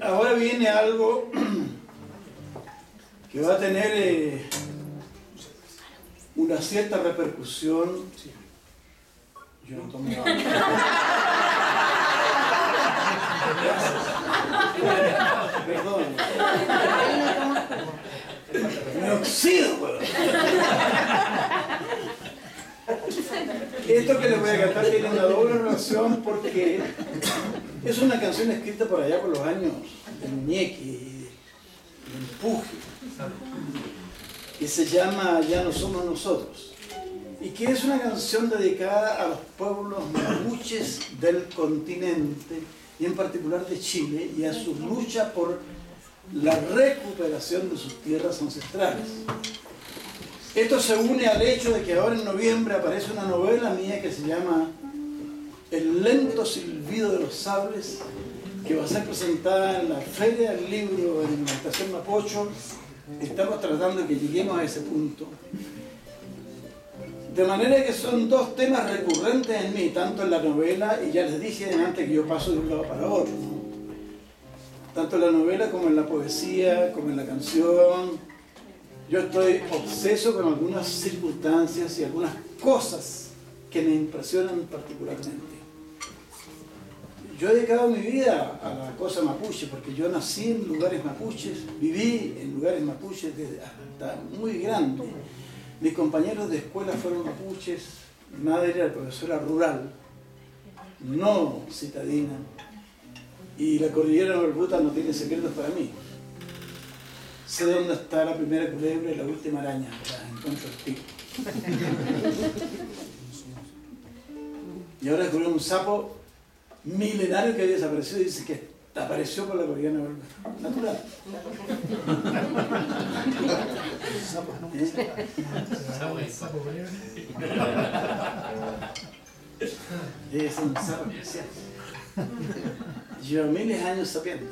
Ahora viene algo que va a tener una cierta repercusión. Yo no tomo nada. Perdón. Me oxido, weón. Esto que les voy a cantar tiene una doble relación porque es una canción escrita por allá por los años del Ñeque y del empuje, que se llama Ya no somos nosotros, y que es una canción dedicada a los pueblos mapuches del continente y en particular de Chile, y a su lucha por la recuperación de sus tierras ancestrales. Esto se une al hecho de que ahora en noviembre aparece una novela mía que se llama El lento silbido de los sables, que va a ser presentada en la Feria del Libro en la Estación Mapocho. Estamos tratando de que lleguemos a ese punto. De manera que son dos temas recurrentes en mí, tanto en la novela, y ya les dije antes que yo paso de un lado para otro, ¿no? Tanto en la novela como en la poesía, como en la canción. Yo estoy obseso con algunas circunstancias y algunas cosas que me impresionan particularmente. Yo he dedicado mi vida a la cosa mapuche, porque yo nací en lugares mapuches, viví en lugares mapuches desde hasta muy grande. Mis compañeros de escuela fueron mapuches, mi madre era profesora rural, no citadina, y la cordillera de Orruta no tiene secretos para mí. Sé dónde está la primera culebra y la última araña, las encuentro al pico. Y ahora descubrió un sapo milenario que había desaparecido y dice que apareció por la cordillera natural. Es un sapo especial. Llevo miles de años sapiendo.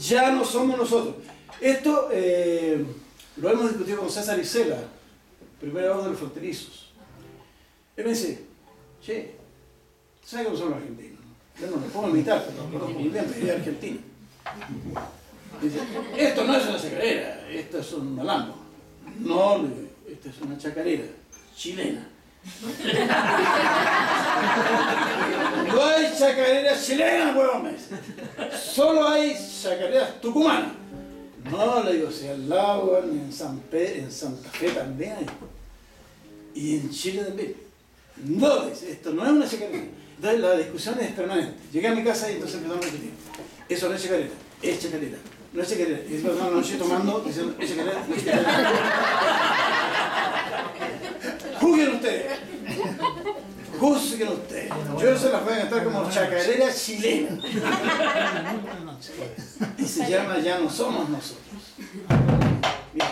Ya no somos nosotros. Esto lo hemos discutido con César Icela, primera voz de los fronterizos. Él me dice, che, ¿sabes cómo son los argentinos? Yo no los puedo imitar, pero los conozco muy bien, me diría argentino. Dice, esto no es una chacarera, esto es un malambo. No, esto es una chacarera chilena. No hay chacareras chilenas, huevones. Solo hay chacareras tucumanas. No, le digo, si en Lauwen, en Santa Fe también hay. Y en Chile también. No, dice, esto no es una chacarera. Entonces la discusión es permanente. Llegué a mi casa y entonces empezamos a discutir. Eso no es chacarera, es chacarera. No es chacarera. Y después una noche tomando, diciendo, es chacarera, no es chacarera. Juzguen ustedes. Juzguen ustedes. Yo se las voy a cantar como chacarera chilena. Y se llama Ya no somos nosotros. Bien.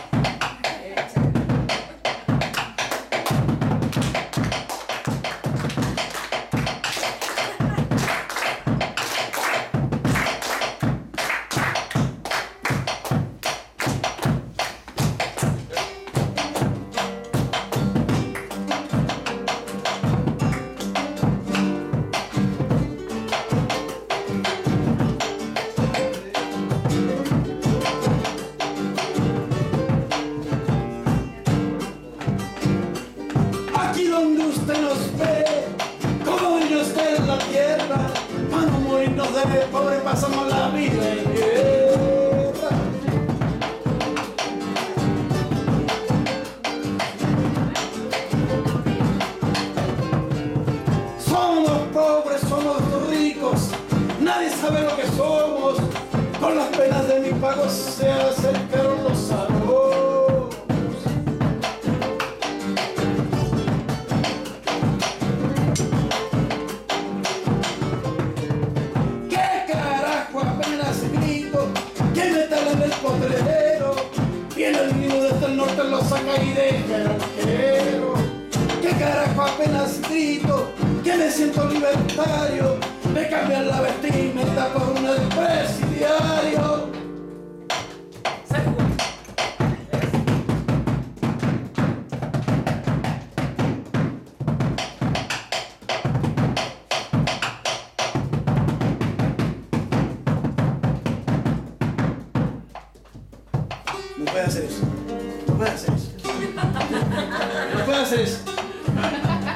haces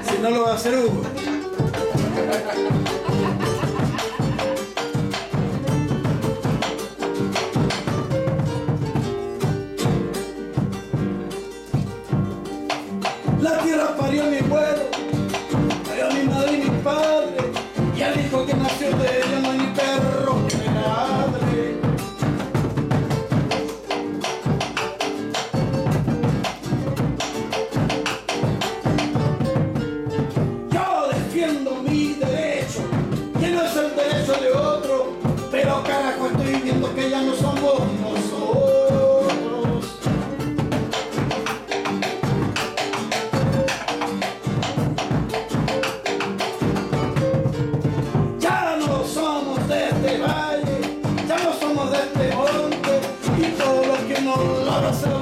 si no lo va a hacer Hugo? La tierra parió mi abuelo, parió a mi madre y mi padre, y al hijo que nació de ella no hay ni perro que me ladre. Yo defiendo mi derecho, que no es el derecho de otro, pero carajo estoy viendo que ya no somos nosotros. So